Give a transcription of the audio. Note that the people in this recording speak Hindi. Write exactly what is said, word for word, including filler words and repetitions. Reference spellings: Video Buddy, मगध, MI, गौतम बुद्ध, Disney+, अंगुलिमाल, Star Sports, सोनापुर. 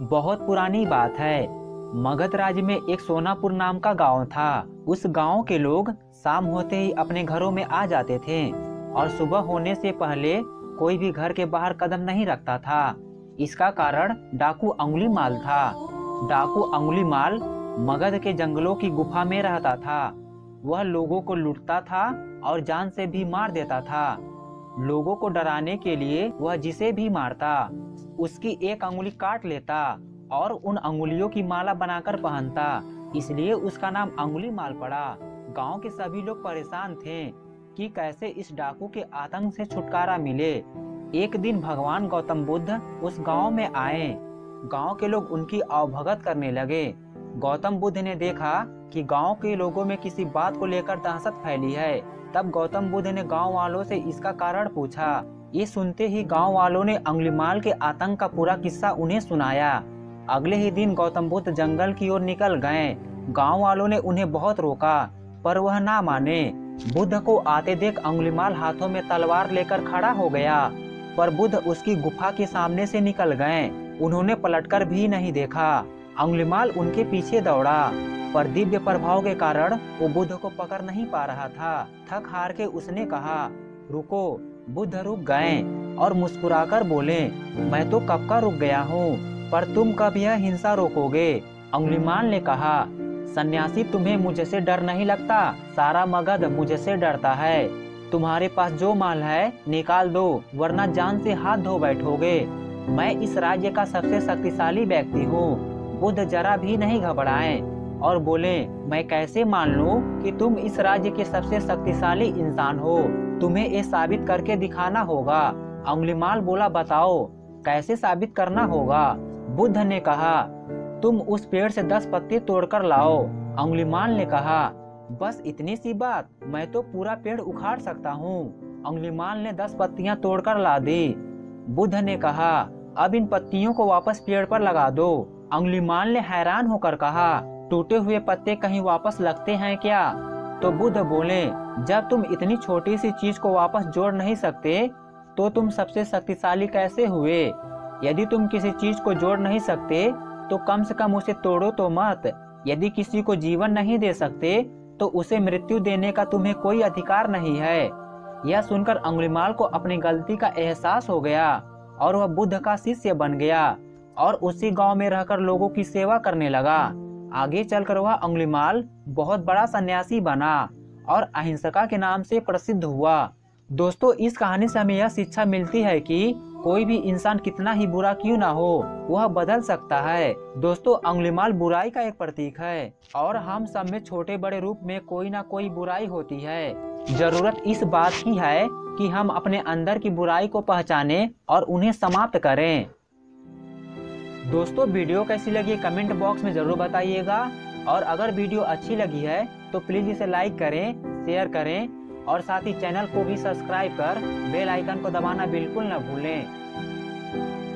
बहुत पुरानी बात है। मगध राज्य में एक सोनापुर नाम का गांव था। उस गांव के लोग शाम होते ही अपने घरों में आ जाते थे और सुबह होने से पहले कोई भी घर के बाहर कदम नहीं रखता था। इसका कारण डाकू अंगुलिमाल था। डाकू अंगुलिमाल मगध के जंगलों की गुफा में रहता था। वह लोगों को लूटता था और जान से भी मार देता था। लोगों को डराने के लिए वह जिसे भी मारता उसकी एक अंगुली काट लेता और उन अंगुलियों की माला बनाकर पहनता, इसलिए उसका नाम अंगुलिमाल पड़ा। गांव के सभी लोग परेशान थे कि कैसे इस डाकू के आतंक से छुटकारा मिले। एक दिन भगवान गौतम बुद्ध उस गांव में आए। गांव के लोग उनकी अवभगत करने लगे। गौतम बुद्ध ने देखा कि गांव के लोगों में किसी बात को लेकर दहशत फैली है। तब गौतम बुद्ध ने गांव वालों से इसका कारण पूछा। ये सुनते ही गांव वालों ने अंगुलिमाल के आतंक का पूरा किस्सा उन्हें सुनाया। अगले ही दिन गौतम बुद्ध जंगल की ओर निकल गए। गांव वालों ने उन्हें बहुत रोका पर वह ना माने। बुद्ध को आते देख अंगुलिमाल हाथों में तलवार लेकर खड़ा हो गया, पर बुद्ध उसकी गुफा के सामने से निकल गए। उन्होंने पलटकर भी नहीं देखा। अंगुलिमाल उनके पीछे दौड़ा पर दिव्य प्रभाव के कारण वो बुद्ध को पकड़ नहीं पा रहा था। थक हार के उसने कहा, रुको। बुद्ध रुक गए और मुस्कुराकर बोले, मैं तो कब का रुक गया हूँ, पर तुम कब यह हिंसा रोकोगे? अंगुलिमाल ने कहा, सन्यासी तुम्हें मुझसे डर नहीं लगता? सारा मगध मुझसे डरता है। तुम्हारे पास जो माल है निकाल दो, वरना जान से हाथ धो बैठोगे। मैं इस राज्य का सबसे शक्तिशाली व्यक्ति हूँ। बुद्ध जरा भी नहीं घबराए और बोले, मैं कैसे मान लूँ कि तुम इस राज्य के सबसे शक्तिशाली इंसान हो? तुम्हें ये साबित करके दिखाना होगा। अंगुलिमाल बोला, बताओ कैसे साबित करना होगा? बुद्ध ने कहा, तुम उस पेड़ से दस पत्ते तोड़कर लाओ। अंगुलिमाल ने कहा, बस इतनी सी बात? मैं तो पूरा पेड़ उखाड़ सकता हूँ। अंगुलिमाल ने दस पत्तियाँ तोड़कर ला दी। बुद्ध ने कहा, अब इन पत्तियों को वापस पेड़ पर लगा दो। अंगुलिमाल ने हैरान होकर कहा, टूटे हुए पत्ते कहीं वापस लगते हैं क्या? तो बुद्ध बोले, जब तुम इतनी छोटी सी चीज को वापस जोड़ नहीं सकते तो तुम सबसे शक्तिशाली कैसे हुए? यदि तुम किसी चीज को जोड़ नहीं सकते तो कम से कम उसे तोड़ो तो मत। यदि किसी को जीवन नहीं दे सकते तो उसे मृत्यु देने का तुम्हें कोई अधिकार नहीं है। यह सुनकर अंगुलिमाल को अपनी गलती का एहसास हो गया और वह बुद्ध का शिष्य बन गया और उसी गांव में रहकर लोगों की सेवा करने लगा। आगे चलकर वह अंगुलिमाल बहुत बड़ा सन्यासी बना और अहिंसका के नाम से प्रसिद्ध हुआ। दोस्तों, इस कहानी से हमें यह शिक्षा मिलती है कि कोई भी इंसान कितना ही बुरा क्यों ना हो, वह बदल सकता है। दोस्तों, अंगुलिमाल बुराई का एक प्रतीक है और हम सब में छोटे बड़े रूप में कोई ना कोई बुराई होती है। जरूरत इस बात की है कि हम अपने अंदर की बुराई को पहचानें और उन्हें समाप्त करें। दोस्तों, वीडियो कैसी लगी कमेंट बॉक्स में जरूर बताइएगा और अगर वीडियो अच्छी लगी है तो प्लीज इसे लाइक करें, शेयर करें और साथ ही चैनल को भी सब्सक्राइब कर बेल आइकन को दबाना बिल्कुल न भूलें।